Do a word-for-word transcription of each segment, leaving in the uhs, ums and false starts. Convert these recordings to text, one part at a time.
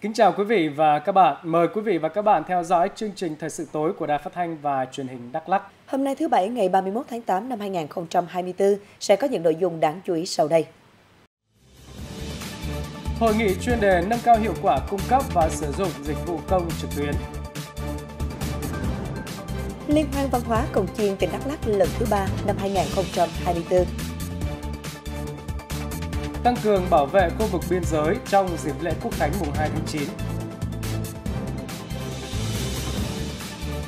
Kính chào quý vị và các bạn. Mời quý vị và các bạn theo dõi chương trình Thời sự tối của Đài Phát thanh và Truyền hình Đắk Lắk. Hôm nay thứ Bảy ngày ba mươi mốt tháng tám năm hai nghìn không trăm hai mươi tư sẽ có những nội dung đáng chú ý sau đây. Hội nghị chuyên đề nâng cao hiệu quả cung cấp và sử dụng dịch vụ công trực tuyến. Liên hoan văn hóa cồng chiêng tỉnh Đắk Lắk lần thứ ba năm hai nghìn không trăm hai mươi tư. Tăng cường bảo vệ khu vực biên giới trong dịp lễ Quốc khánh mùng hai tháng chín.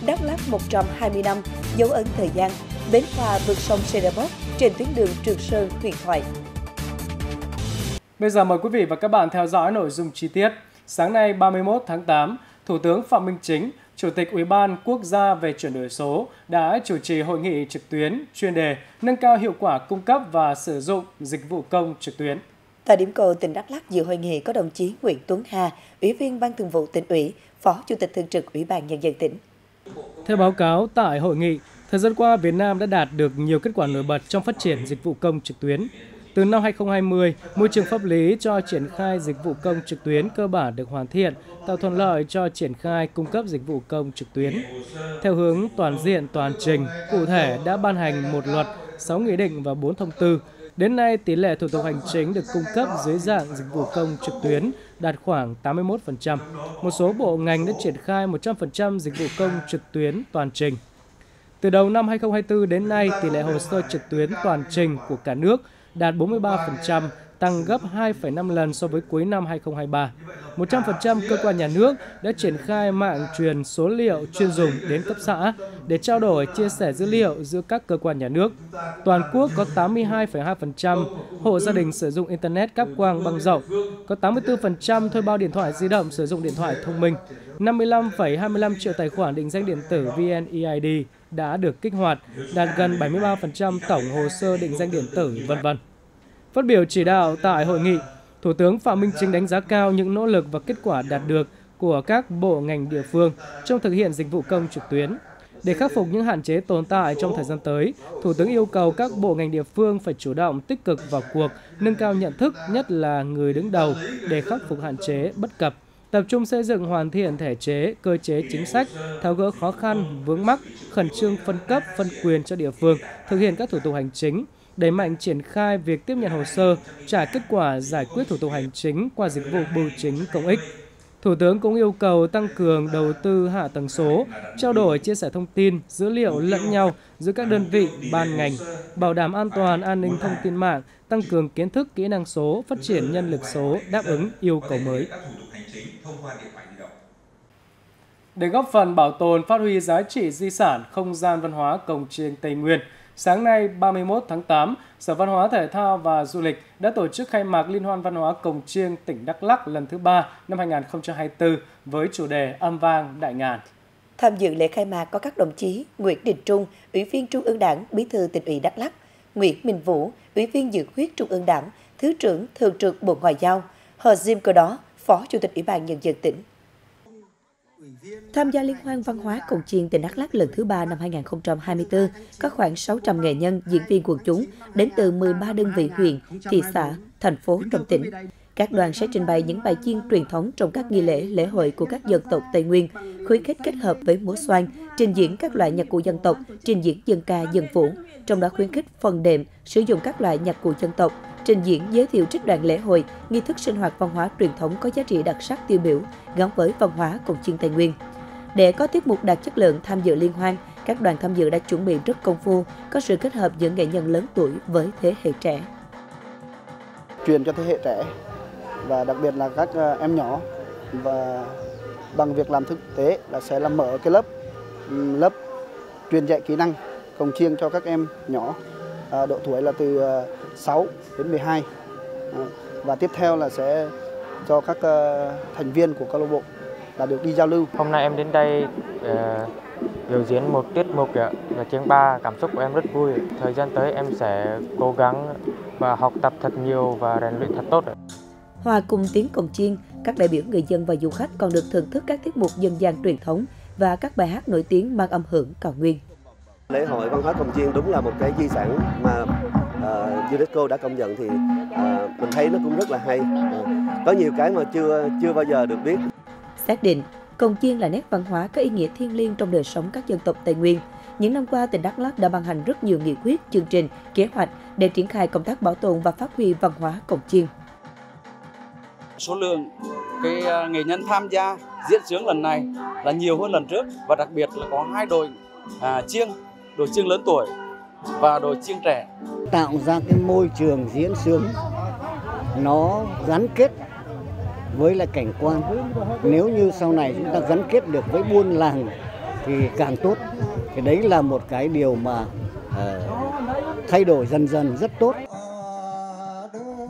Đắk Lắk một trăm hai mươi năm, dấu ấn thời gian, bến phà vượt sông Sêrêpốk trên tuyến đường Trường Sơn huyền thoại. Bây giờ mời quý vị và các bạn theo dõi nội dung chi tiết. Sáng nay ba mươi mốt tháng tám, Thủ tướng Phạm Minh Chính, Chủ tịch Ủy ban Quốc gia về chuyển đổi số đã chủ trì hội nghị trực tuyến chuyên đề nâng cao hiệu quả cung cấp và sử dụng dịch vụ công trực tuyến. Tại điểm cầu tỉnh Đắk Lắk, dự hội nghị có đồng chí Nguyễn Tuấn Hà, Ủy viên Ban Thường vụ Tỉnh ủy, Phó Chủ tịch Thường trực Ủy ban Nhân dân tỉnh. Theo báo cáo tại hội nghị, thời gian qua Việt Nam đã đạt được nhiều kết quả nổi bật trong phát triển dịch vụ công trực tuyến. Từ năm hai nghìn không trăm hai mươi, môi trường pháp lý cho triển khai dịch vụ công trực tuyến cơ bản được hoàn thiện, tạo thuận lợi cho triển khai cung cấp dịch vụ công trực tuyến. Theo hướng toàn diện toàn trình, cụ thể đã ban hành một luật, sáu nghị định và bốn thông tư. Đến nay, tỷ lệ thủ tục hành chính được cung cấp dưới dạng dịch vụ công trực tuyến đạt khoảng tám mươi mốt phần trăm. Một số bộ ngành đã triển khai một trăm phần trăm dịch vụ công trực tuyến toàn trình. Từ đầu năm hai nghìn không trăm hai mươi tư đến nay, tỷ lệ hồ sơ trực tuyến toàn trình của cả nước đạt bốn mươi ba phần trăm, tăng gấp hai phẩy năm lần so với cuối năm hai nghìn không trăm hai mươi ba. một trăm phần trăm cơ quan nhà nước đã triển khai mạng truyền số liệu chuyên dùng đến cấp xã để trao đổi, chia sẻ dữ liệu giữa các cơ quan nhà nước. Toàn quốc có tám mươi hai phẩy hai phần trăm hộ gia đình sử dụng Internet cáp quang băng rộng, có tám mươi tư phần trăm thuê bao điện thoại di động sử dụng điện thoại thông minh, năm mươi lăm phẩy hai mươi lăm triệu tài khoản định danh điện tử V N E I D đã được kích hoạt, đạt gần bảy mươi ba phần trăm tổng hồ sơ định danh điện tử, vân vân. Phát biểu chỉ đạo tại hội nghị, Thủ tướng Phạm Minh Chính đánh giá cao những nỗ lực và kết quả đạt được của các bộ ngành địa phương trong thực hiện dịch vụ công trực tuyến. Để khắc phục những hạn chế tồn tại trong thời gian tới, Thủ tướng yêu cầu các bộ ngành địa phương phải chủ động tích cực vào cuộc, nâng cao nhận thức, nhất là người đứng đầu, để khắc phục hạn chế bất cập, tập trung xây dựng hoàn thiện thể chế, cơ chế chính sách, tháo gỡ khó khăn, vướng mắc, khẩn trương phân cấp, phân quyền cho địa phương, thực hiện các thủ tục hành chính, đẩy mạnh triển khai việc tiếp nhận hồ sơ, trả kết quả giải quyết thủ tục hành chính qua dịch vụ bưu chính công ích. Thủ tướng cũng yêu cầu tăng cường đầu tư hạ tầng số, trao đổi, chia sẻ thông tin, dữ liệu lẫn nhau giữa các đơn vị, ban ngành, bảo đảm an toàn, an ninh thông tin mạng, tăng cường kiến thức, kỹ năng số, phát triển nhân lực số, đáp ứng yêu cầu mới. Để góp phần bảo tồn, phát huy giá trị di sản, không gian văn hóa cồng chiêng Tây Nguyên, sáng nay ba mươi mốt tháng tám, Sở Văn hóa Thể thao và Du lịch đã tổ chức khai mạc Liên hoan Văn hóa Cồng Chiêng tỉnh Đắk Lắk lần thứ ba năm hai nghìn không trăm hai mươi tư với chủ đề Âm vang đại ngàn. Tham dự lễ khai mạc có các đồng chí Nguyễn Đình Trung, Ủy viên Trung ương Đảng, Bí thư Tỉnh ủy Đắk Lắk, Nguyễn Minh Vũ, Ủy viên Dự khuyết Trung ương Đảng, Thứ trưởng Thường trực Bộ Ngoại giao, H'Yim Kđoh, Phó Chủ tịch Ủy ban Nhân dân tỉnh. Tham gia Liên hoan Văn hóa Cồng Chiêng tỉnh Đắk Lắk lần thứ ba năm hai nghìn không trăm hai mươi tư, có khoảng sáu trăm nghệ nhân, diễn viên quần chúng đến từ mười ba đơn vị huyện, thị xã, thành phố trong tỉnh. Các đoàn sẽ trình bày những bài chiêng truyền thống trong các nghi lễ, lễ hội của các dân tộc Tây Nguyên, khuyến khích kết hợp với múa xoang, trình diễn các loại nhạc cụ dân tộc, trình diễn dân ca, dân vũ, trong đó khuyến khích phần đệm, sử dụng các loại nhạc cụ dân tộc, trình diễn giới thiệu trích đoạn lễ hội, nghi thức sinh hoạt văn hóa truyền thống có giá trị đặc sắc tiêu biểu gắn với văn hóa cồng chiêng Tây Nguyên. Để có tiết mục đạt chất lượng tham dự liên hoan, các đoàn tham dự đã chuẩn bị rất công phu, có sự kết hợp giữa nghệ nhân lớn tuổi với thế hệ trẻ. Truyền cho thế hệ trẻ và đặc biệt là các em nhỏ, và bằng việc làm thực tế là sẽ làm mở cái lớp lớp truyền dạy kỹ năng cồng chiêng cho các em nhỏ độ tuổi là từ sáu đến mười hai, và tiếp theo là sẽ cho các thành viên của câu lạc bộ là được đi giao lưu. Hôm nay em đến đây để biểu diễn một tiết mục là chiêng ba, cảm xúc của em rất vui. Thời gian tới em sẽ cố gắng và học tập thật nhiều và rèn luyện thật tốt. Hòa cùng tiếng cồng chiêng, các đại biểu người dân và du khách còn được thưởng thức các tiết mục dân gian truyền thống và các bài hát nổi tiếng mang âm hưởng cao nguyên. Lễ hội văn hóa cồng chiêng đúng là một cái di sản mà uh, UNESCO đã công nhận, thì uh, mình thấy nó cũng rất là hay. Uh, có nhiều cái mà chưa chưa bao giờ được biết. Xác định cồng chiêng là nét văn hóa có ý nghĩa thiêng liêng trong đời sống các dân tộc Tây Nguyên. Những năm qua, tỉnh Đắk Lắk đã ban hành rất nhiều nghị quyết, chương trình, kế hoạch để triển khai công tác bảo tồn và phát huy văn hóa cồng chiêng. Số lượng cái nghệ nhân tham gia diễn xướng lần này là nhiều hơn lần trước, và đặc biệt là có hai đội à, chiêng, đội chiêng lớn tuổi và đội chiêng trẻ. Tạo ra cái môi trường diễn xướng nó gắn kết với lại cảnh quan. Nếu như sau này chúng ta gắn kết được với buôn làng thì càng tốt. Thì đấy là một cái điều mà uh, thay đổi dần dần rất tốt.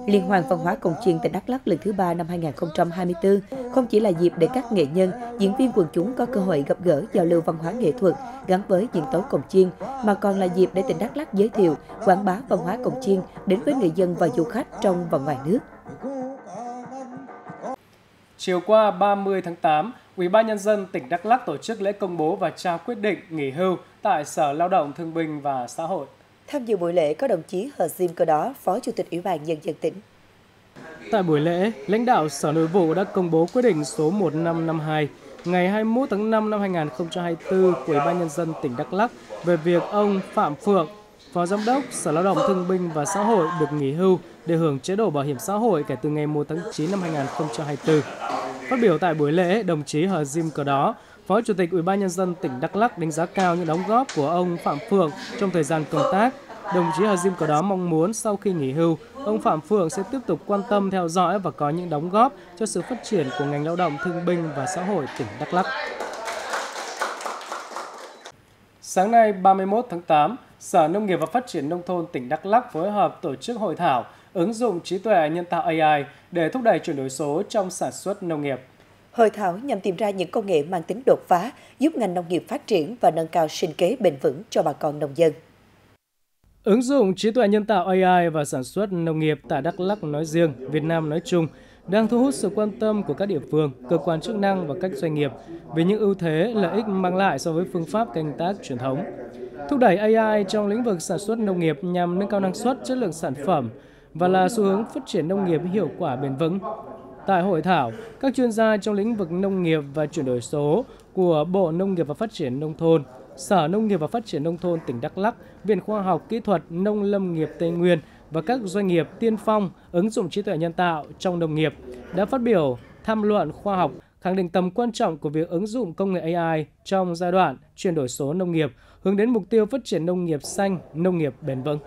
Liên hoan văn hóa cồng chiêng tỉnh Đắk Lắk lần thứ ba năm hai nghìn không trăm hai mươi tư không chỉ là dịp để các nghệ nhân, diễn viên quần chúng có cơ hội gặp gỡ, giao lưu văn hóa nghệ thuật gắn với diễn tấu cồng chiêng, mà còn là dịp để tỉnh Đắk Lắk giới thiệu, quảng bá văn hóa cồng chiêng đến với người dân và du khách trong và ngoài nước. Chiều qua ba mươi tháng tám, Ủy ban Nhân dân tỉnh Đắk Lắk tổ chức lễ công bố và trao quyết định nghỉ hưu tại Sở Lao động Thương binh và Xã hội. Tham dự buổi lễ có đồng chí H'Yim Kđoh, Phó Chủ tịch Ủy ban Nhân dân tỉnh. Tại buổi lễ, lãnh đạo Sở Nội vụ đã công bố quyết định số một năm năm hai ngày hai mươi mốt tháng năm năm hai nghìn không trăm hai mươi tư của Ủy ban Nhân dân tỉnh Đắk Lắk về việc ông Phạm Phượng, Phó Giám đốc Sở Lao động Thương binh và Xã hội được nghỉ hưu để hưởng chế độ bảo hiểm xã hội kể từ ngày một tháng chín năm hai nghìn không trăm hai mươi tư. Phát biểu tại buổi lễ, đồng chí H'Yim Kđoh, Phó Chủ tịch Ủy ban Nhân dân tỉnh Đắk Lắk đánh giá cao những đóng góp của ông Phạm Phượng trong thời gian công tác. Đồng chí H'Yim Kđoh mong muốn sau khi nghỉ hưu, ông Phạm Phượng sẽ tiếp tục quan tâm theo dõi và có những đóng góp cho sự phát triển của ngành lao động thương binh và xã hội tỉnh Đắk Lắk. Sáng nay ba mươi mốt tháng tám, Sở Nông nghiệp và Phát triển Nông thôn tỉnh Đắk Lắk phối hợp tổ chức hội thảo ứng dụng trí tuệ nhân tạo A I để thúc đẩy chuyển đổi số trong sản xuất nông nghiệp. Hội thảo nhằm tìm ra những công nghệ mang tính đột phá, giúp ngành nông nghiệp phát triển và nâng cao sinh kế bền vững cho bà con nông dân. Ứng dụng trí tuệ nhân tạo A I và sản xuất nông nghiệp tại Đắk Lắk nói riêng, Việt Nam nói chung, đang thu hút sự quan tâm của các địa phương, cơ quan chức năng và các doanh nghiệp về những ưu thế, lợi ích mang lại so với phương pháp canh tác truyền thống. Thúc đẩy A I trong lĩnh vực sản xuất nông nghiệp nhằm nâng cao năng suất, chất lượng sản phẩm và là xu hướng phát triển nông nghiệp hiệu quả bền vững. Tại hội thảo, các chuyên gia trong lĩnh vực nông nghiệp và chuyển đổi số của Bộ Nông nghiệp và Phát triển Nông thôn, Sở Nông nghiệp và Phát triển Nông thôn tỉnh Đắk Lắk, Viện Khoa học Kỹ thuật Nông lâm nghiệp Tây Nguyên và các doanh nghiệp tiên phong ứng dụng trí tuệ nhân tạo trong nông nghiệp đã phát biểu tham luận khoa học, khẳng định tầm quan trọng của việc ứng dụng công nghệ A I trong giai đoạn chuyển đổi số nông nghiệp, hướng đến mục tiêu phát triển nông nghiệp xanh, nông nghiệp bền vững.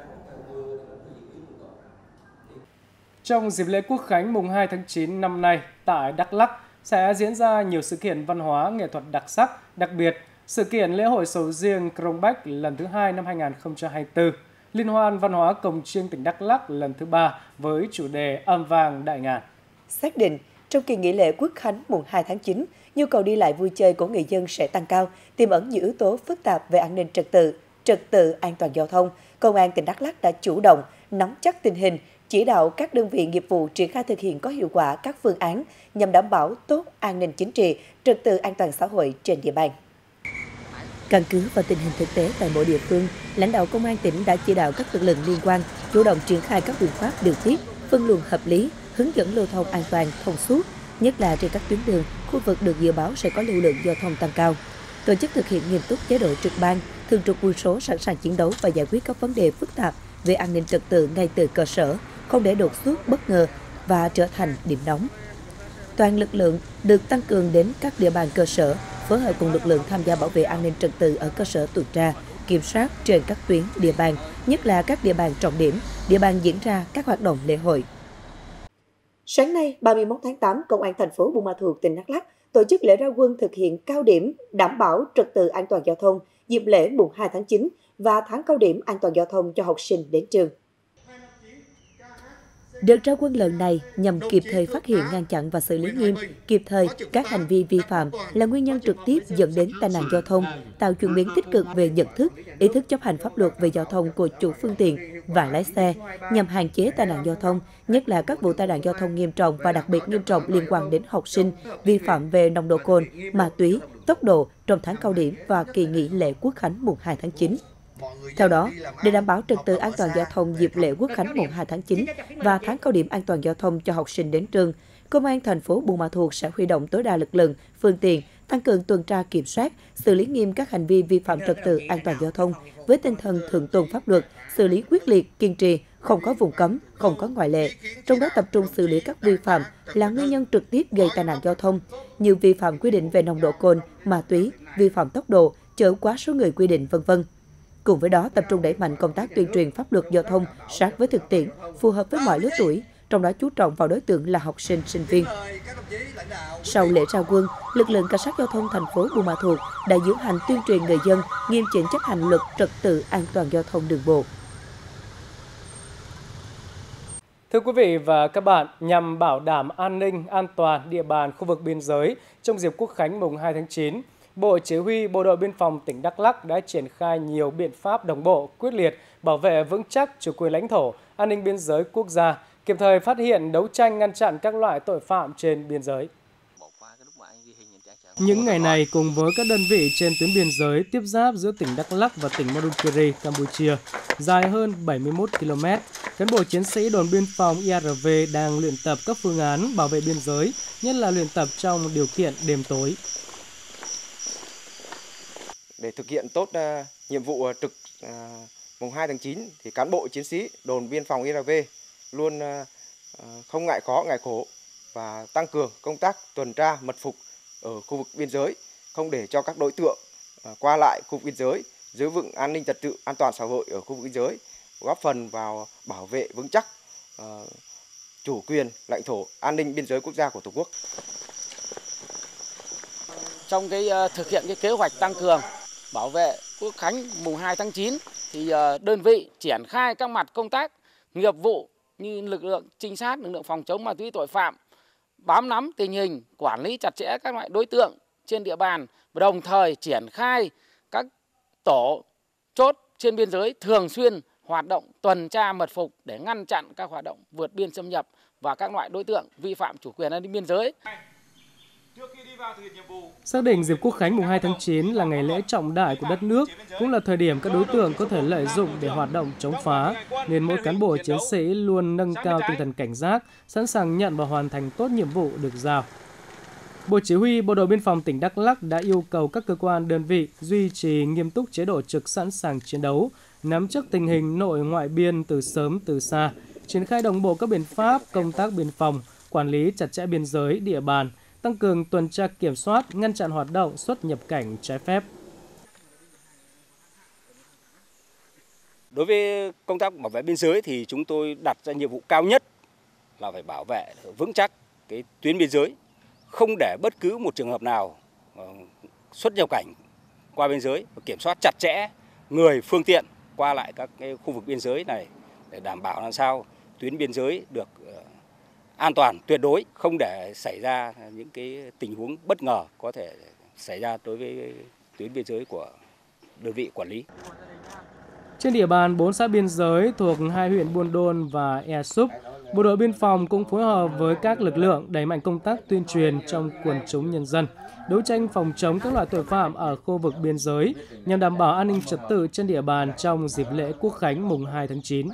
Trong dịp lễ Quốc khánh mùng hai tháng chín năm nay, tại Đắk Lắk sẽ diễn ra nhiều sự kiện văn hóa nghệ thuật đặc sắc, đặc biệt sự kiện lễ hội sầu riêng Krông Bách lần thứ hai năm hai nghìn không trăm hai mươi tư, Liên hoan văn hóa cồng chiêng tỉnh Đắk Lắk lần thứ ba với chủ đề Âm vang đại ngàn. Xác định trong kỳ nghỉ lễ Quốc khánh mùng hai tháng chín, nhu cầu đi lại vui chơi của người dân sẽ tăng cao, tiềm ẩn nhiều yếu tố phức tạp về an ninh trật tự, trật tự an toàn giao thông. Công an tỉnh Đắk Lắk đã chủ động nắm chắc tình hình, chỉ đạo các đơn vị nghiệp vụ triển khai thực hiện có hiệu quả các phương án nhằm đảm bảo tốt an ninh chính trị, trật tự an toàn xã hội trên địa bàn. Căn cứ vào tình hình thực tế tại mỗi địa phương, lãnh đạo công an tỉnh đã chỉ đạo các lực lượng liên quan chủ động triển khai các biện pháp điều tiết, phân luồng hợp lý, hướng dẫn lưu thông an toàn, thông suốt, nhất là trên các tuyến đường, khu vực được dự báo sẽ có lưu lượng giao thông tăng cao. Tổ chức thực hiện nghiêm túc chế độ trực ban, thường trực quân số sẵn sàng chiến đấu và giải quyết các vấn đề phức tạp về an ninh trật tự ngay từ cơ sở, không để đột xuất bất ngờ và trở thành điểm nóng. Toàn lực lượng được tăng cường đến các địa bàn cơ sở, phối hợp cùng lực lượng tham gia bảo vệ an ninh trật tự ở cơ sở tuần tra, kiểm soát trên các tuyến địa bàn, nhất là các địa bàn trọng điểm, địa bàn diễn ra các hoạt động lễ hội. Sáng nay, ba mươi mốt tháng tám, Công an thành phố Buôn Ma Thuột, tỉnh Đắk Lắk tổ chức lễ ra quân thực hiện cao điểm đảm bảo trật tự an toàn giao thông dịp lễ mùng hai tháng chín và tháng cao điểm an toàn giao thông cho học sinh đến trường. Đợt ra quân lần này nhằm kịp thời phát hiện, ngăn chặn và xử lý nghiêm kịp thời các hành vi vi phạm là nguyên nhân trực tiếp dẫn đến tai nạn giao thông, tạo chuyển biến tích cực về nhận thức, ý thức chấp hành pháp luật về giao thông của chủ phương tiện và lái xe, nhằm hạn chế tai nạn giao thông, nhất là các vụ tai nạn giao thông nghiêm trọng và đặc biệt nghiêm trọng liên quan đến học sinh, vi phạm về nồng độ cồn, ma túy, tốc độ trong tháng cao điểm và kỳ nghỉ lễ Quốc khánh mùng hai tháng chín. Theo đó, để đảm bảo trật tự an toàn giao thông dịp lễ Quốc khánh mùng hai tháng chín và tháng cao điểm an toàn giao thông cho học sinh đến trường, Công an thành phố Buôn Ma Thuột sẽ huy động tối đa lực lượng, phương tiện, tăng cường tuần tra kiểm soát, xử lý nghiêm các hành vi vi phạm trật tự an toàn giao thông với tinh thần thượng tôn pháp luật, xử lý quyết liệt, kiên trì, không có vùng cấm, không có ngoại lệ. Trong đó tập trung xử lý các vi phạm là nguyên nhân trực tiếp gây tai nạn giao thông, như vi phạm quy định về nồng độ cồn, ma túy, vi phạm tốc độ, chở quá số người quy định, vân vân. Cùng với đó, tập trung đẩy mạnh công tác tuyên truyền pháp luật giao thông sát với thực tiễn, phù hợp với mọi lứa tuổi, trong đó chú trọng vào đối tượng là học sinh, sinh viên. Sau lễ ra quân, lực lượng cảnh sát giao thông thành phố Buôn Ma Thuột đã diễu hành tuyên truyền người dân nghiêm chỉnh chấp hành luật trật tự an toàn giao thông đường bộ. Thưa quý vị và các bạn, nhằm bảo đảm an ninh, an toàn địa bàn khu vực biên giới trong dịp Quốc khánh mùng hai tháng chín, Bộ Chỉ huy Bộ đội Biên phòng tỉnh Đắk Lắk đã triển khai nhiều biện pháp đồng bộ, quyết liệt, bảo vệ vững chắc chủ quyền lãnh thổ, an ninh biên giới quốc gia, kịp thời phát hiện, đấu tranh ngăn chặn các loại tội phạm trên biên giới. Những ngày này, cùng với các đơn vị trên tuyến biên giới tiếp giáp giữa tỉnh Đắk Lắk và tỉnh Mondulkiri, Campuchia, dài hơn bảy mươi mốt ki lô mét, cán bộ chiến sĩ đồn biên phòng i a rờ vê đang luyện tập các phương án bảo vệ biên giới, nhất là luyện tập trong điều kiện đêm tối. Để thực hiện tốt uh, nhiệm vụ trực uh, mùng hai tháng chín, thì cán bộ chiến sĩ đồn biên phòng i a rờ vê luôn uh, không ngại khó, ngại khổ và tăng cường công tác tuần tra mật phục ở khu vực biên giới, không để cho các đối tượng uh, qua lại khu vực biên giới, giữ vững an ninh trật tự, an toàn xã hội ở khu vực biên giới, góp phần vào bảo vệ vững chắc uh, chủ quyền lãnh thổ, an ninh biên giới quốc gia của Tổ quốc. Trong cái uh, thực hiện cái kế hoạch tăng cường bảo vệ Quốc khánh mùng hai tháng chín thì uh, đơn vị triển khai các mặt công tác nghiệp vụ như lực lượng trinh sát, lực lượng phòng chống ma túy tội phạm, bám nắm tình hình, quản lý chặt chẽ các loại đối tượng trên địa bàn, và đồng thời triển khai các tổ chốt trên biên giới thường xuyên hoạt động tuần tra mật phục để ngăn chặn các hoạt động vượt biên xâm nhập và các loại đối tượng vi phạm chủ quyền an ninh biên giới. Xác định dịp Quốc khánh mùng hai tháng chín là ngày lễ trọng đại của đất nước, cũng là thời điểm các đối tượng có thể lợi dụng để hoạt động chống phá, nên mỗi cán bộ chiến sĩ luôn nâng cao tinh thần cảnh giác, sẵn sàng nhận và hoàn thành tốt nhiệm vụ được giao. Bộ Chỉ huy Bộ đội Biên phòng tỉnh Đắk Lắk đã yêu cầu các cơ quan đơn vị duy trì nghiêm túc chế độ trực sẵn sàng chiến đấu, nắm chắc tình hình nội ngoại biên từ sớm từ xa, triển khai đồng bộ các biện pháp công tác biên phòng, quản lý chặt chẽ biên giới, địa bàn, tăng cường tuần tra kiểm soát, ngăn chặn hoạt động xuất nhập cảnh trái phép. Đối với công tác bảo vệ biên giới thì chúng tôi đặt ra nhiệm vụ cao nhất là phải bảo vệ vững chắc cái tuyến biên giới, không để bất cứ một trường hợp nào xuất nhập cảnh qua biên giới và kiểm soát chặt chẽ người, phương tiện qua lại các cái khu vực biên giới này để đảm bảo làm sao tuyến biên giới được an toàn tuyệt đối, không để xảy ra những cái tình huống bất ngờ có thể xảy ra đối với tuyến biên giới của đơn vị quản lý. Trên địa bàn bốn xã biên giới thuộc hai huyện Buôn Đôn và Ea Súp, Bộ đội Biên phòng cũng phối hợp với các lực lượng đẩy mạnh công tác tuyên truyền trong quần chúng nhân dân, đấu tranh phòng chống các loại tội phạm ở khu vực biên giới nhằm đảm bảo an ninh trật tự trên địa bàn trong dịp lễ Quốc khánh mùng hai tháng chín.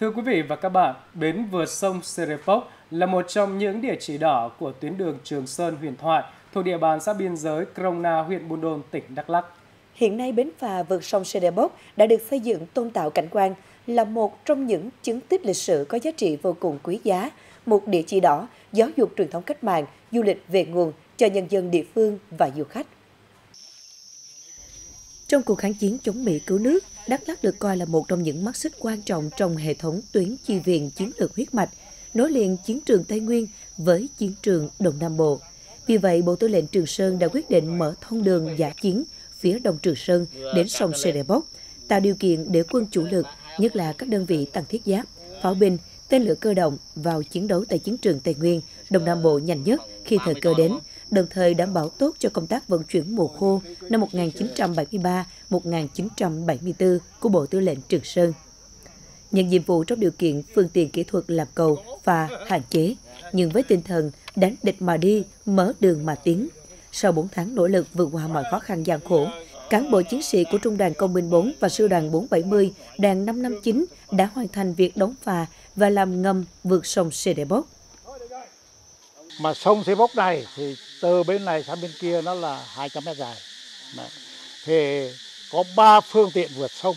Thưa quý vị và các bạn, bến vượt sông Sêrêpốk là một trong những địa chỉ đỏ của tuyến đường Trường Sơn huyền thoại thuộc địa bàn xã biên giới Krông Na, huyện Buôn Đôn, tỉnh Đắk Lắk. Hiện nay, bến phà vượt sông Sêrêpốk đã được xây dựng tôn tạo cảnh quan, là một trong những chứng tích lịch sử có giá trị vô cùng quý giá, một địa chỉ đỏ giáo dục truyền thống cách mạng, du lịch về nguồn cho nhân dân địa phương và du khách. Trong cuộc kháng chiến chống Mỹ cứu nước, Đắk Lắk được coi là một trong những mắt xích quan trọng trong hệ thống tuyến chi viện chiến lược huyết mạch, nối liền chiến trường Tây Nguyên với chiến trường Đông Nam Bộ. Vì vậy, Bộ Tư lệnh Trường Sơn đã quyết định mở thông đường dã chiến phía đông Trường Sơn đến sông Sêrêpốk, tạo điều kiện để quân chủ lực, nhất là các đơn vị tăng thiết giáp, pháo binh, tên lửa cơ động vào chiến đấu tại chiến trường Tây Nguyên, Đông Nam Bộ nhanh nhất khi thời cơ đến, đồng thời đảm bảo tốt cho công tác vận chuyển mùa khô năm một nghìn chín trăm bảy mươi ba một nghìn chín trăm bảy mươi tư của Bộ Tư lệnh Trường Sơn. nhận nhiệm vụ trong điều kiện phương tiện kỹ thuật làm cầu và hạn chế, nhưng với tinh thần đánh địch mà đi, mở đường mà tiến. Sau bốn tháng nỗ lực vượt qua mọi khó khăn gian khổ, cán bộ chiến sĩ của Trung đoàn Công binh bốn và Sư đoàn bốn bảy mươi, Đoàn năm năm chín đã hoàn thành việc đóng phà và làm ngầm vượt sông Sêrêpốk. Mà sông Sêrêpốk này thì từ bên này sang bên kia nó là hai trăm mét dài. Thì có ba phương tiện vượt sông.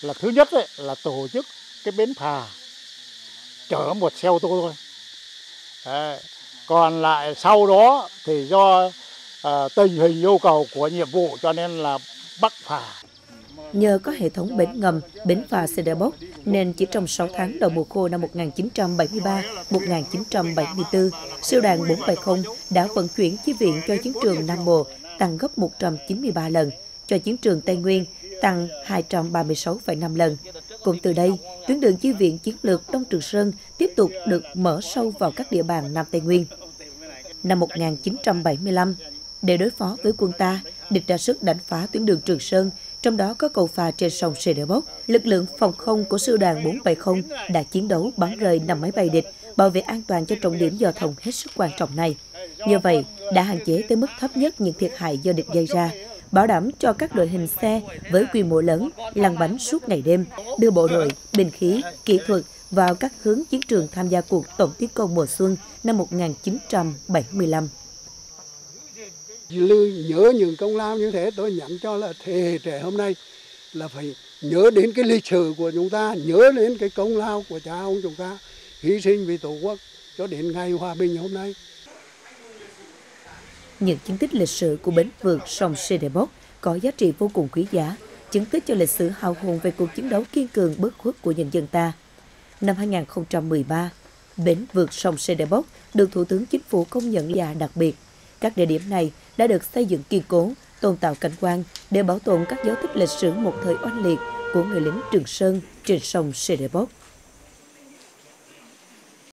Là thứ nhất ấy, là tổ chức cái bến phà chở một xe ô tô thôi. Đấy. Còn lại sau đó thì do à, tình hình yêu cầu của nhiệm vụ cho nên là bắt phà. Nhờ có hệ thống bến ngầm, bến phà Sêrêpốk nên chỉ trong sáu tháng đầu mùa khô năm một nghìn chín trăm bảy mươi ba một nghìn chín trăm bảy mươi tư, Sư đoàn bốn bảy mươi đã vận chuyển chi viện cho chiến trường Nam Bộ tăng gấp một trăm chín mươi ba lần, cho chiến trường Tây Nguyên tăng hai trăm ba mươi sáu phẩy năm lần. Cũng từ đây, tuyến đường chi viện chiến lược Đông Trường Sơn tiếp tục được mở sâu vào các địa bàn Nam Tây Nguyên. Năm một nghìn chín trăm bảy mươi lăm, để đối phó với quân ta, địch ra sức đánh phá tuyến đường Trường Sơn, trong đó có cầu phà trên sông Sêrêpốk. Lực lượng phòng không của Sư đoàn bốn bảy mươi đã chiến đấu bắn rơi năm máy bay địch, bảo vệ an toàn cho trọng điểm giao thông hết sức quan trọng này. Như vậy, đã hạn chế tới mức thấp nhất những thiệt hại do địch gây ra, bảo đảm cho các đội hình xe với quy mô lớn lăn bánh suốt ngày đêm, đưa bộ đội, binh khí, kỹ thuật vào các hướng chiến trường tham gia cuộc tổng tiến công mùa xuân năm một nghìn chín trăm bảy mươi lăm. Nhớ những công lao như thế, tôi nhắn cho là thế hệ trẻ hôm nay là phải nhớ đến cái lịch sử của chúng ta, nhớ đến cái công lao của cha ông chúng ta hy sinh vì Tổ quốc cho đến ngày hòa bình hôm nay. Những chứng tích lịch sử của bến vượt sông Sêrêpốk có giá trị vô cùng quý giá, chứng tích cho lịch sử hào hùng về cuộc chiến đấu kiên cường bất khuất của nhân dân ta. Năm hai nghìn không trăm mười ba, bến vượt sông Sêrêpốk được Thủ tướng Chính phủ công nhận là đặc biệt. Các địa điểm này đã được xây dựng kiên cố, tôn tạo cảnh quan để bảo tồn các dấu tích lịch sử một thời oanh liệt của người lính Trường Sơn trên sông Sêrêpốk.